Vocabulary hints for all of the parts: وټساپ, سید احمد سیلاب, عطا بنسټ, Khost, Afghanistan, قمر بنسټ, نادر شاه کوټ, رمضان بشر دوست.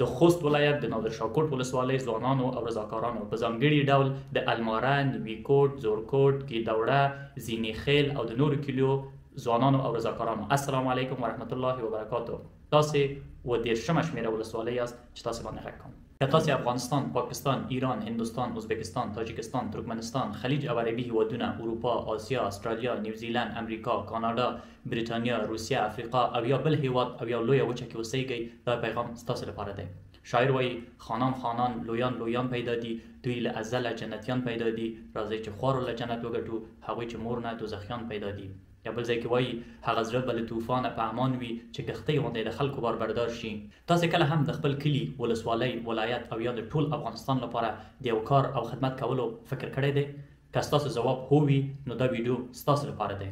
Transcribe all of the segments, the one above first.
د خوست ولایت د نادرشاهکوټ ولسوالۍ ځوانانو او رضاکارانو په ځانګړي ډول د الماران، ویکوټ، زورکوټ، ګیدوړه، زینې خیل او د نورو کلیو ځوانانو او رضاکارانو السلام علیکم ورحمت الله وبرکاتو. تاسې و دیرشمه شمېره ولسوالۍ یاست چې تاسې باندې غږ کوم. که تاسې افغانستان، پاکستان، ایران، هندوستان، ازبکستان، تاجیکستان، ترکمنستان، خلیج او عربي هیوادونه، اروپا، آسیا، استرالیا، نیوزیلند، امریکا، کاناډا، بریتانیا، روسیه، افریقا او یا بل هیواد او یا لویه وچه کې اوسیږئ، دا پیغام ستاسې لپاره دی. شاعر وایي: خانان خانان، لویان لویان پیدا دي، دوی له ازله جنتیان پیدا دي، راځئ چې خوارو له جنت وګټو، هغوی چې مور نه دوزخیان پیدا دي. یا بل ځای کې وایي: هغه زړه به له طوفانه په امان وي چې کښتۍ غوندې د خلکو باربردار شي. تاسې کله هم د خپل کلي، ولسوالۍ، ولایت او یا د ټول افغانستان لپاره د یو کار او خدمت کولو فکر کړی دی؟ که ستاسو ځواب هو وي، نو دا ویډیو ستاسو لپاره دی.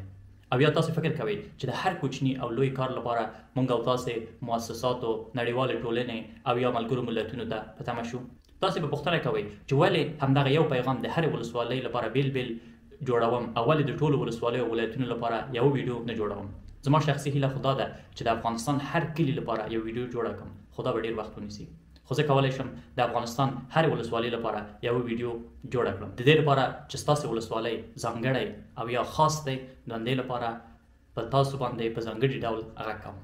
او یا تاسې فکر کوئ چې د هر کوچني او لوی کار لپاره موږ او تاسې مؤسساتو، نړیوالې ټولنې او یا ملګرو ملتونو ته په تمه شو؟ تاسې به پوښتنه کوئ چې ولې همدغه یو پیغام د هرې ولسوالۍ لپاره بیل بیل جوړوم او ولې د ټولو ولسوالیو او ولایتونو لپاره یو ویډیو نه جوړوم؟ زما شخصي هیله خدا ده چې د افغانستان هر کلي لپاره یو ویډیو جوړه کړم، خو دا به ډېر وخت ونیسي. خو زه کولی شم د افغانستان هر ولسوالۍ لپاره یو ویډیو جوړه کړم. د دې لپاره چې ستاسې ولسوالۍ ځانګړی او یا خاص دی، نو همدې لپاره په تاسو باندې په ځانګړي ډول هغه کوم.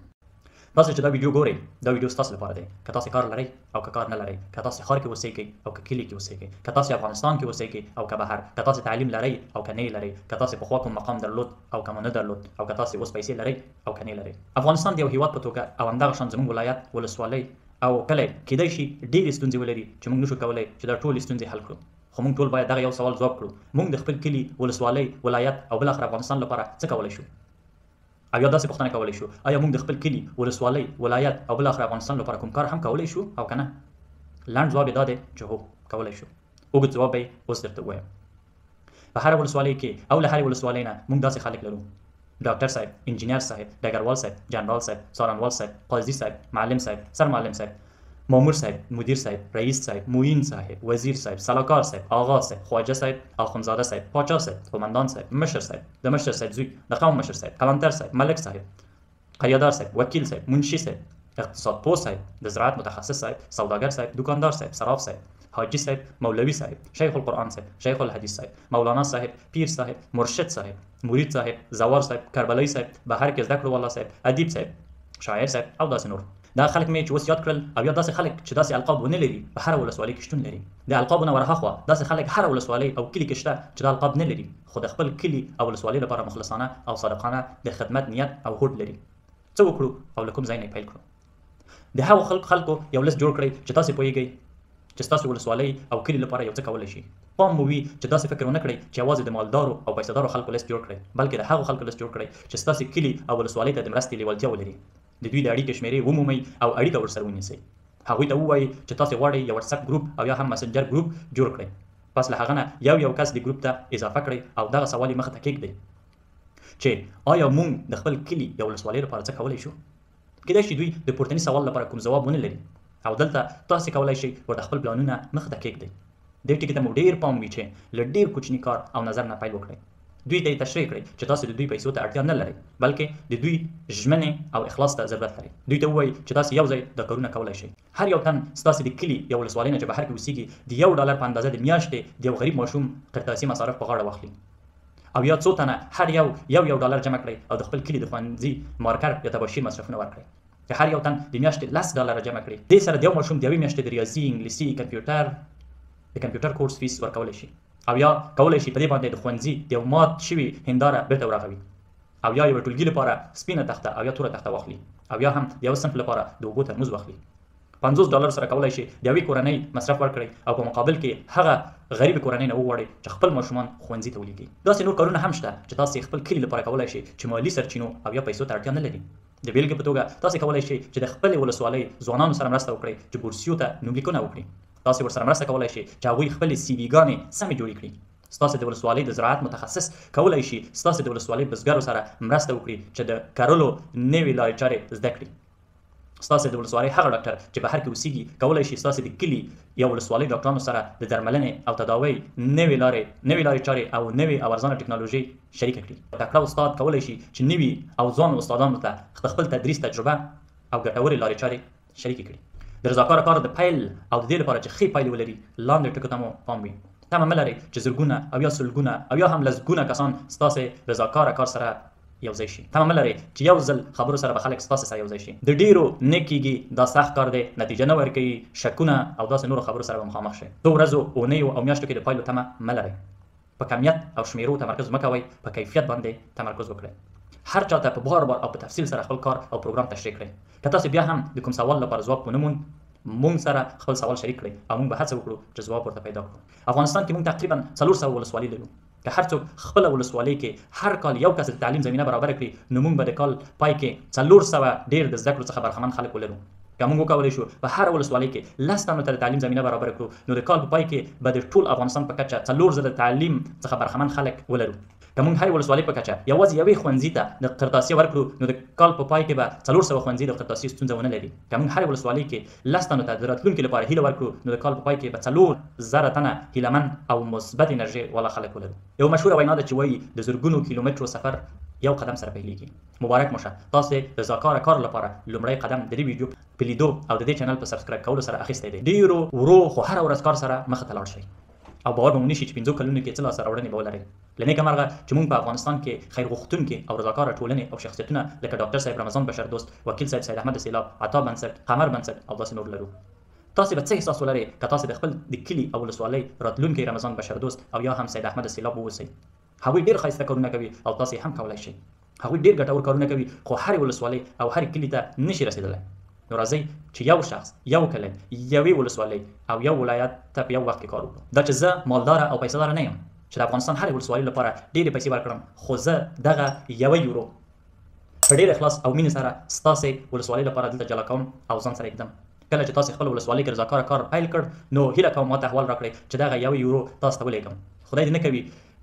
تاسو چې دا ویډیو ګورئ، دا ویډیو ستاسو لپاره دی. که تاسې کار لرئ او که کار نه لرئ، که تاسې ښار کې اوسیږئ او که کلي کې اوسیږئ، که تاسې افغانستان کې اوسیږئ او که بهر، که تاسې تعلیم لرئ او که نه یې لرئ، که تاسې پخوا کوم مقام درلود او که مو نه درلود، او که تاسې اوس پیسې لرئ او که نه یې لرئ. افغانستان د یو هیواد په توګه او همدغه شان زموږ ولایت، ولسوالۍ او کلی کیدای شي ډېرې ستونزې ولري چې موږ نشو کولی چې دا ټولې ستونزې حل کړو. خو موږ ټول باید دغه یو سوال ځواب کړو: موږ د خپل کلي، ولسوالۍ، ولایت او بالاخره افغانستان لپاره څه کولی شو؟ او یا داسې پوښتنه کولی شو: آیا موږ د خپل کلي، ولسوالۍ، ولایت او بالاخره افغانستان لپاره کوم کار هم کولی شو او که نه؟ لنډ ځواب یې دا دی چې هو، کولی شو. اوږد ځواب به یې اوس درته ووایم. په هره ولسوالۍ کې او له هرې ولسوالۍ نه موږ داسې خلک لرو: ډاکټر صاحب، انجینیر صاحب، ډګروال صاحب، جنرال صاحب، څارنوال صاحب، قاضي صاحب، معلم صاحب، سرمعلم صاحب، مامور صاحب، مدیر صاحب، رئیس صاحب، معین صاحب، وزیر صاحب، سلاکار صاحب، آغا صاحب، خواجه صاحب، اخندزاده صاحب، پاچا صاحب، قومندان صاحب، مشر صاحب، د مشر صاحب زوی، د قوم مشر صاحب، قلندر صاحب، ملک صاحب، قیادار صاحب، وکیل صاحب، منشي صاحب، اقتصاد پوه صاحب، د زراعت متخصص صاحب، سوداګر صاحب، دکاندار صاحب، صراف صاحب، حاجي صاحب، مولوي صاحب، شیخ القرآن صاحب، شیخ الحدیث صاحب، مولانا صاحب، پیر صاحب، مرشد صاحب، مرید صاحب، زوار صاحب، کربلای صاحب، بهر کې زده کړو والا صاحب، ادیب صاحب، شاعر صاحب او داسې نور. دا خلک مې چې اوس یاد کړل، او یا داسې خلک چې داسې القاب ونه لري په هره ولسوالۍ کې شتون لري. د القابو نه ورهاخوا داسې خلک هره ولسوالۍ او کلي کې شته چې دا القاب نه لري، خو د خپل کلي او ولسوالۍ لپاره مخلصانه او صادقانه د خدمت نیت او هوډ لري. څه وکړو او له کوم ځای نه پیل کړو؟ د هغو خلکو یو لست جوړ کړئ چې تاسې پوهیږئ چې ستاسو ولسوالۍ او کلي لپاره یو څه کولی شي. پام مو وي چې داسې فکر ونه کړئ چې یوازې د مالدارو او پیسهدارو خلکو لست جوړ کړئ، بلکې د هغو خلکو لست جوړ کړئ چې ستاسې کلي او ولسوالۍ ته د مرستې لیوالتیا ولري. د دوی د اړیکې شمیرې ومومئ او اړیکه ورسره ونیسئ. هغوی ته ووایئ چې تاسې غواړئ یو وټساپ ګروپ او یا هم مسنجر ګروپ جوړ کړئ. پس له هغه نه یو یو کس دې ګروپ ته اضافه کړئ او دغه سوال یې مخې ته کیږدئ چې آیا موږ د خپل کلي یا ولسوالۍ لپاره څه کولی شو؟ کیدای شي دوی د پورتني سوال لپاره کوم ځواب ونه لري، او دلته تاسې کولی شئ ورته خپل پلانونه مخې ته کیږدئ. دې ټکي ته مو ډېر پام وي چې له ډېر کوچني کار او نظر نه پیل وکړئ. دوی ته یې تشریح کړئ چې تاسو د دوی پیسو ته اړتیا نه لرئ، بلکې د دوی ژمنې او اخلاص ته ضرورت لرئ. دوی ته ووایئ چې تاسو یو ځای دا کارونه کولی شئ. هر یو تن ستاسې د کلي یا ولسوالۍ نه چې بهر کې اوسیږي د $1 په اندازه د میاشتې د یو غریب ماشوم قرطاسي مصارف په غاړه واخلي. او یا څو تنه هر یو $1 جمع کړئ او د خپل کلي د ښوونځي مارکر یا تباشیر مصرفونه ورکړئ. که هر یو تن د میاشتې $10 جمع کړي، دې سره د یو ماشوم د یوې میاشتې د ریاضي، انګلیسي، د کمپیوټر کورس فیس ورکولی شي. او یا کولی شي په دې باندې د ښوونځي د یو مات شوي هنداره بېرته ورغوي، او یا یوه ټولګي لپاره سپینه تخته او یا توره تخته واخلي، او یا هم د یو صنف لپاره د اوبو ترموز واخلي. $50 سره کولی شي د یوې کورنۍ مصرف ورکړئ او په مقابل کې هغه غریب کورنۍ نه وغواړئ چې خپل ماشومان ښوونځي ته ولېږي. داسې نور کارونه هم شته چې تاسې خپل کلي لپاره کولی شئ چې مالي سرچینو او یا پیسو ته اړتیا نه لري. د بېلګې په توګه تاسې کولی شئ چې د خپلې ولسوالۍ ځوانانو سره مرسته وکړئ چې بورسیو ته نوملیکونه وکړي. تاسې ورسره مرسته کولی شئ چې هغوی خپلې سی وي ګانې سمې جوړې کړي. ستاسې د ولسوالۍ د زراعت متخصص کولی شي ستاسې د ولسوالۍ بزګرو سره مرسته وکړي چې د کرلو نوې لارې چارې زده کړي. ستاسې د ولسوالۍ هغه ډاکټر چې بهر کې اوسیږي کولی شي ستاسې د کلي یا ولسوالۍ ډاکټرانو سره د درملنې او تداوۍ نوې لارې چارې او نوې او ارزانه ټکنالوژي شریکه کړي. تکړه استاد کولی شي چې نوي او ځوان استادانو ته خپل تدریس تجربه او ګټورې لارې چارې شریکې کړي. در زاکار کار د پایل او د دې لپاره چې خې پایل ولري لاندې ټکو ته مو پام وي تمه ملري چې زرګونه او یا سلګونه او یا هم لسګونه کسان ستاسې رضاکاره کار سره یو ځای شي تمه ملري چې یو ځل خبرو سره به خلک ستاسې سره یو ځای شي د ډیرو نه کېږي دا سخت کار دی نتیجه نه ورکوي شکونه او داسې نورو خبرو سره به مخامخ شئ دو ورځو اونیو او میاشتو کې د پایلو تمه ملري په کمیت او شمیرو تمرکز مه کوئ په کیفیت باندې تمرکز وکړئ هر چا ته په بار او په تفصیل سره خپل کار او پروګرام تشریح کړئ که تاسو بیا هم د کوم سوال لپاره ځواب ونه موند موږ سره خپل سوال شریک کړئ او موږ به هڅه وکړو چې ځواب ورته پیدا کړو افغانستان کې موږ تقریبا 400 ولسوالۍ لرو که هر څوک خپله ولسوالۍ کې هر کال یو کس د تعلیم زمینه برابره کړي نو موږ به د کال پای کې 400 ډېر د زده کړو څخه برخمن خلک ولرو که موږ وکولی شو په هر ولسوالۍ کې 10 تنو ته د تعلیم زمینه برابره کړو نو د کال په پای کې به د ټول افغانستان په کچه 400 د تعلیم څخه برخمن خلک ولرو که موږ هر ولسوالۍ په کچه یوازې یوې ښوونځي ته د قرطاسیه ورکړو نو د کال په پای کې به 400 ښوونځي د قرطاسیې ستونزه ونه لري که موږ هر ولسوالۍ کې 10 تنو ته د راتلونکي لپاره هیله ورکړو نو د کال په پای کې به 4,000 تنه هیلهمن او مثبت انرژي والا خلک ولرو یو مشهوره وینا ده چې وایي د زرګونو کیلومترو سفر یو قدم سره پیلېږي مبارک مو شه تاسې رضاکاره کار لپاره لومړی قدم د دې ویډیو په لیدو او د دې چینل په سبسکرایب کولو سره اخیستی دی ډېرو ورو خو هره ورځ کار سره مخته لاړ شئ او باور به مو نشي چې 5 کلونو کې څه لاسته راوړنې به ولرئ له نیکه مرغه چې موږ په افغانستان کې خیر غوښتونکي او رضاکاره ټولنې او شخصیتونه لکه ډاکټر صاحب رمضان بشر دوست وکیل صاحب سید احمد سیلاب عطا بنسټ قمر بنسټ او داسې نور لرو تاسې به څه احساس ولرئ که تاسې د خپل د کلي او ولسوالۍ راتلونکی رمضان بشر دوست او یا هم سید احمد سیلاب واوسئ هغوی ډېر ښایسته کارونه کوي او تاسې هم کولی شئ هغوی ډېر ګټور کارونه کوي خو هرې ولسوالۍ او هرې کلي ته نشي رسېدلی نو راځئ چې یو شخص یو کلی یوې ولسوالۍ او یو ولایت ته په یو وخت کې کار وکړو دا چې زه مالداره او پیسه داره نه یم چې د افغانستان هرې ولسوالۍ لپاره ډېرې پیسې ورکړم خو زه دغه یوه یورو په ډېر اخلاص او مینې سره ستاسې ولسوالۍ لپاره دلته جلا کوم او ځان سره ږدم کله چې تاسې خپل ولسوالۍ کې رضاکاره کار پیل کړ نو هیله کوم ماته احوال راکړئ چې دغه یوه یورو تاسو ته ولېږم خدای دې نه کوي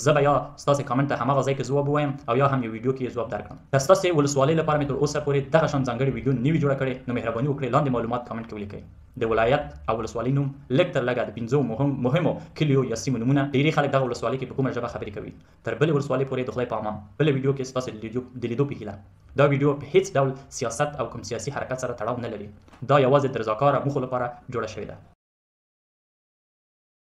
زه به یا ستاسې کامنټ ته هماغه ځای کې ځواب ووایم او یا هم یو ویډیو کې یې ځواب درکړم که ستاسې ولسوالۍ لپاره مې تر اوسه پورې دغه شان ځانګړې ویډیو نه وي جوړه کړې نو مهرباني وکړئ لاندې معلومات کامنټ کې ولیکئ د ولایت او ولسوالۍ نوم لږ تر لږه د 5 مهمو کلیو یا سیمو نومونه ډېری خلک دغه ولسوالۍ کې په کومه ژبه خبرې کوي تر بلې ولسوالۍ پورې د خدای په امان بلې ویډیو کې ستاسې د لیدو په هیله دا ویډیو په هیڅ ډول سیاست او کوم سیاسي حرکت سره تړاو نه لري دا یوازې د رضاکاره موخو لپاره جوړه شوې ده